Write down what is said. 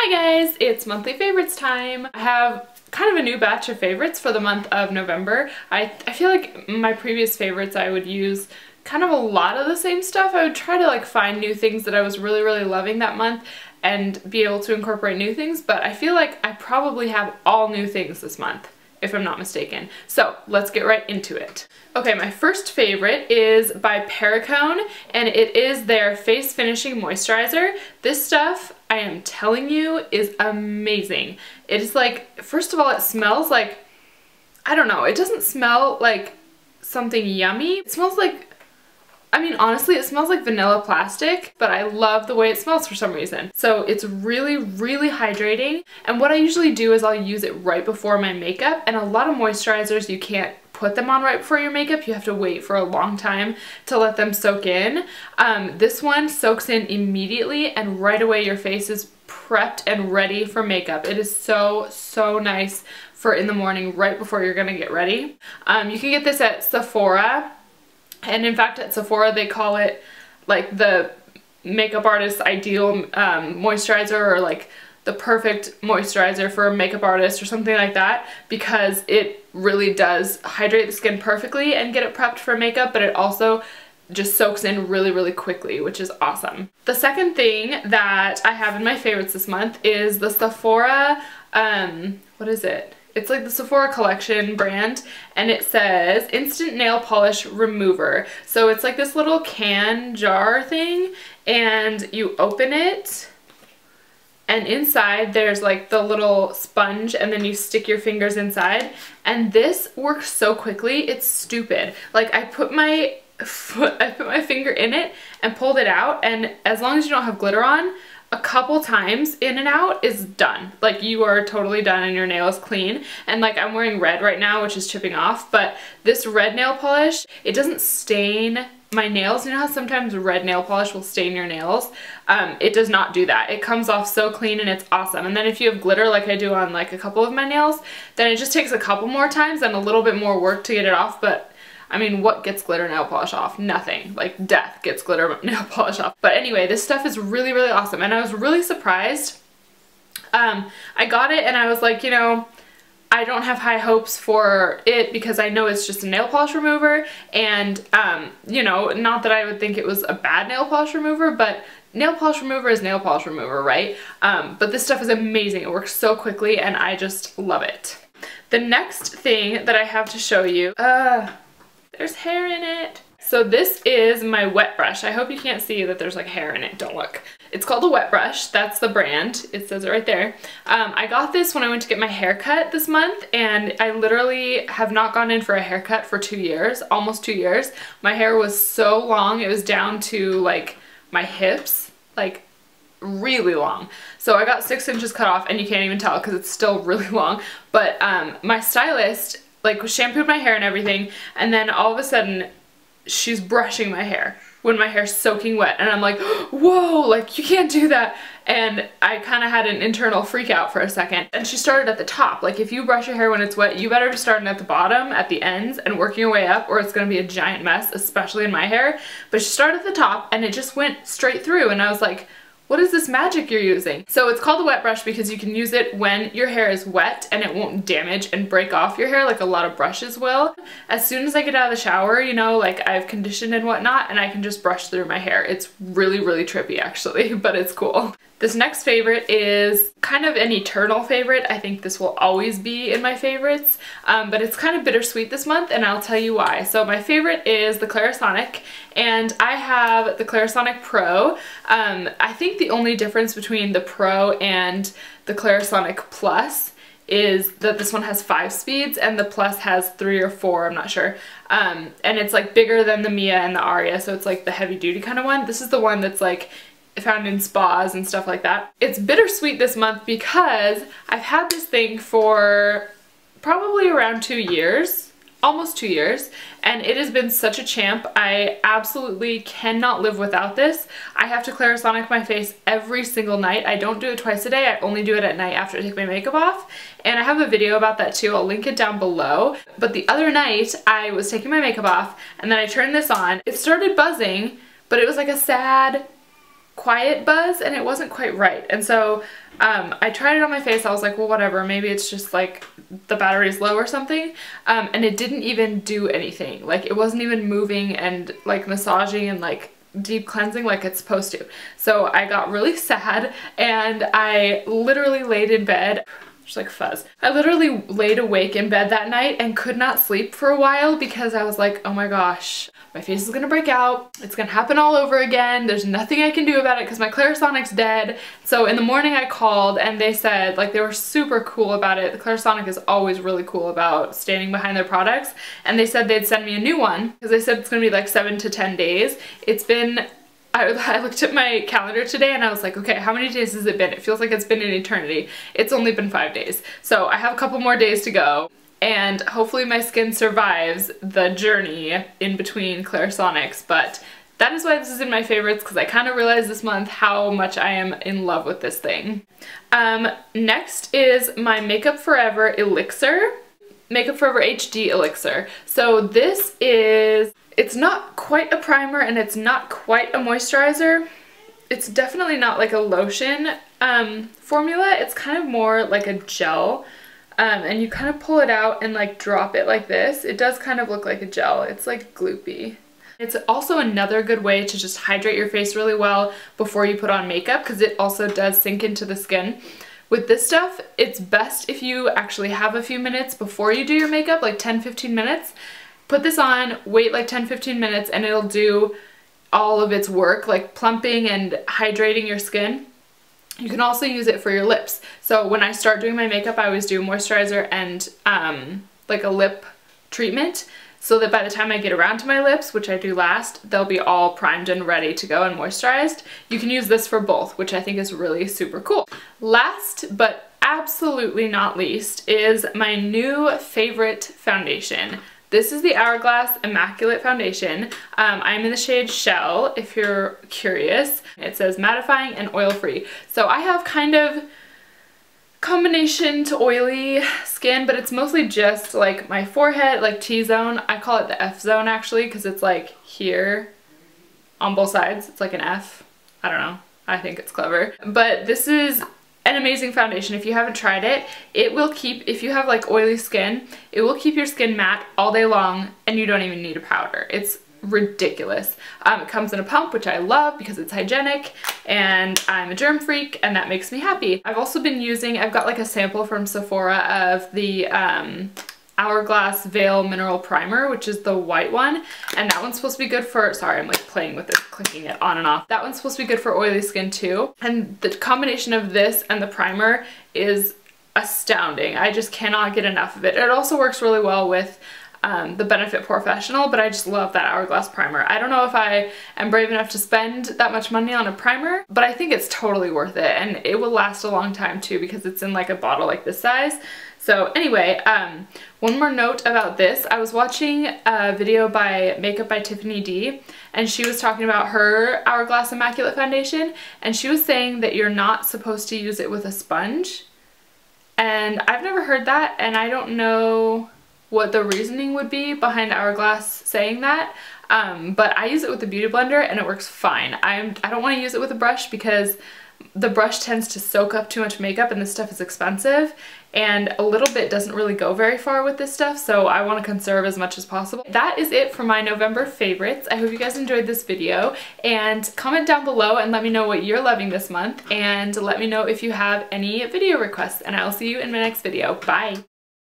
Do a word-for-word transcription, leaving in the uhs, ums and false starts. Hi guys, it's monthly favorites time. I have kind of a new batch of favorites for the month of November. I, I feel like my previous favorites I would use kind of a lot of the same stuff. I would try to like find new things that I was really really loving that month and be able to incorporate new things, but I feel like I probably have all new things this month, if I'm not mistaken. So let's get right into it. Okay, my first favorite is by Perricone, and it is their Face Finishing Moisturizer. This stuff, I am telling you, is amazing. It is like, first of all, it smells like, I don't know, it doesn't smell like something yummy. It smells like, I mean, honestly, it smells like vanilla plastic, but I love the way it smells for some reason. So it's really, really hydrating. And what I usually do is I'll use it right before my makeup, and a lot of moisturizers you can't put them on right before your makeup. You have to wait for a long time to let them soak in. Um, this one soaks in immediately, and right away your face is prepped and ready for makeup. It is so, so nice for in the morning right before you're gonna get ready. Um, you can get this at Sephora. And in fact, at Sephora, they call it like the makeup artist's ideal um, moisturizer, or like the perfect moisturizer for a makeup artist or something like that, because it really does hydrate the skin perfectly and get it prepped for makeup, but it also just soaks in really, really quickly, which is awesome. The second thing that I have in my favorites this month is the Sephora, um, what is it? It's like the Sephora Collection brand, and it says Instant Nail Polish Remover. So it's like this little can jar thing, and you open it, and inside there's like the little sponge, and then you stick your fingers inside, and this works so quickly, it's stupid. Like I put my foot, I put my finger in it and pulled it out, and as long as you don't have glitter on, a couple times in and out is done. Like you are totally done and your nail is clean. And like I'm wearing red right now, which is chipping off, but this red nail polish, it doesn't stain my nails. You know how sometimes red nail polish will stain your nails? Um, it does not do that. It comes off so clean and it's awesome. And then if you have glitter like I do on like a couple of my nails, then it just takes a couple more times and a little bit more work to get it off, but I mean, what gets glitter nail polish off? Nothing. Like, death gets glitter nail polish off. But anyway, this stuff is really, really awesome, and I was really surprised. Um, I got it, and I was like, you know, I don't have high hopes for it because I know it's just a nail polish remover, and, um, you know, not that I would think it was a bad nail polish remover, but nail polish remover is nail polish remover, right? Um, but this stuff is amazing. It works so quickly, and I just love it. The next thing that I have to show you... Uh, There's hair in it. So this is my wet brush. I hope you can't see that there's like hair in it. Don't look. It's called the Wet Brush. That's the brand. It says it right there. Um, I got this when I went to get my hair cut this month, and I literally have not gone in for a haircut for two years, almost two years. My hair was so long. It was down to like my hips, like really long. So I got six inches cut off, and you can't even tell because it's still really long. But um, my stylist, like, shampooed my hair and everything, and then all of a sudden she's brushing my hair when my hair's soaking wet, and I'm like, whoa, like you can't do that. And I kind of had an internal freak out for a second. And she started at the top. Like, if you brush your hair when it's wet, you better be starting at the bottom, at the ends, and working your way up, or it's gonna be a giant mess, especially in my hair. But she started at the top, and it just went straight through, and I was like, what is this magic you're using? So it's called the Wet Brush because you can use it when your hair is wet and it won't damage and break off your hair like a lot of brushes will. As soon as I get out of the shower, you know, like I've conditioned and whatnot, and I can just brush through my hair. It's really, really trippy actually, but it's cool. This next favorite is kind of an eternal favorite. I think this will always be in my favorites, um, but it's kind of bittersweet this month, and I'll tell you why. So my favorite is the Clarisonic, and I have the Clarisonic Pro. Um, I think the only difference between the Pro and the Clarisonic Plus is that this one has five speeds and the Plus has three or four, I'm not sure. Um, and it's like bigger than the Mia and the Aria, so it's like the heavy duty kind of one. This is the one that's like found in spas and stuff like that. It's bittersweet this month because I've had this thing for probably around two years, almost two years, and it has been such a champ. I absolutely cannot live without this. I have to Clarisonic my face every single night. I don't do it twice a day. I only do it at night after I take my makeup off, and I have a video about that too. I'll link it down below. But the other night I was taking my makeup off, and then I turned this on. It started buzzing, but it was like a sad quiet buzz and it wasn't quite right. And so um, I tried it on my face. I was like, well, whatever, maybe it's just like the battery's low or something. Um, and it didn't even do anything. Like it wasn't even moving and like massaging and like deep cleansing like it's supposed to. So I got really sad and I literally laid in bed. Just like fuzz. I literally laid awake in bed that night and could not sleep for a while because I was like, oh my gosh, my face is gonna break out. It's gonna happen all over again. There's nothing I can do about it because my Clarisonic's dead. So in the morning I called and they said, like, they were super cool about it. The Clarisonic is always really cool about standing behind their products. And they said they'd send me a new one because they said it's gonna be like seven to ten days. It's been I looked at my calendar today and I was like, okay, how many days has it been? It feels like it's been an eternity. It's only been five days. So I have a couple more days to go and hopefully my skin survives the journey in between Clarisonics, but that is why this is in my favorites because I kind of realized this month how much I am in love with this thing. Um, next is my Makeup Forever Elixir, Makeup Forever H D Elixir. So this is... It's not quite a primer and it's not quite a moisturizer. It's definitely not like a lotion um, formula. It's kind of more like a gel um, and you kind of pull it out and like drop it like this. It does kind of look like a gel. It's like gloopy. It's also another good way to just hydrate your face really well before you put on makeup because it also does sink into the skin. With this stuff, it's best if you actually have a few minutes before you do your makeup, like ten to fifteen minutes. Put this on, wait like ten to fifteen minutes, and it'll do all of its work, like plumping and hydrating your skin. You can also use it for your lips. So when I start doing my makeup, I always do moisturizer and um, like a lip treatment so that by the time I get around to my lips, which I do last, they'll be all primed and ready to go and moisturized. You can use this for both, which I think is really super cool. Last, but absolutely not least, is my new favorite foundation. This is the Hourglass Immaculate Foundation. Um, I'm in the shade Shell, if you're curious. It says mattifying and oil-free. So I have kind of combination to oily skin, but it's mostly just like my forehead, like T-zone. I call it the F-zone actually, because it's like here on both sides. It's like an F. I don't know. I think it's clever. But this is an amazing foundation. If you haven't tried it, it will keep, if you have like oily skin, it will keep your skin matte all day long and you don't even need a powder. It's ridiculous. Um, it comes in a pump, which I love because it's hygienic and I'm a germ freak and that makes me happy. I've also been using, I've got like a sample from Sephora of the um, Hourglass Veil Mineral Primer, which is the white one, and that one's supposed to be good for, sorry, I'm like playing with it, clicking it on and off. That one's supposed to be good for oily skin too, and the combination of this and the primer is astounding. I just cannot get enough of it. It also works really well with um, the Benefit Porefessional, but I just love that Hourglass Primer. I don't know if I am brave enough to spend that much money on a primer, but I think it's totally worth it, and it will last a long time too because it's in like a bottle like this size. So anyway, um, one more note about this. I was watching a video by Makeup by Tiffany D, and she was talking about her Hourglass Immaculate Foundation, and she was saying that you're not supposed to use it with a sponge. And I've never heard that, and I don't know what the reasoning would be behind Hourglass saying that, um, but I use it with a beauty blender, and it works fine. I'm, I don't want to use it with a brush because the brush tends to soak up too much makeup and this stuff is expensive, and a little bit doesn't really go very far with this stuff, so I want to conserve as much as possible. That is it for my November favorites. I hope you guys enjoyed this video, and comment down below and let me know what you're loving this month, and let me know if you have any video requests, and I will see you in my next video. Bye!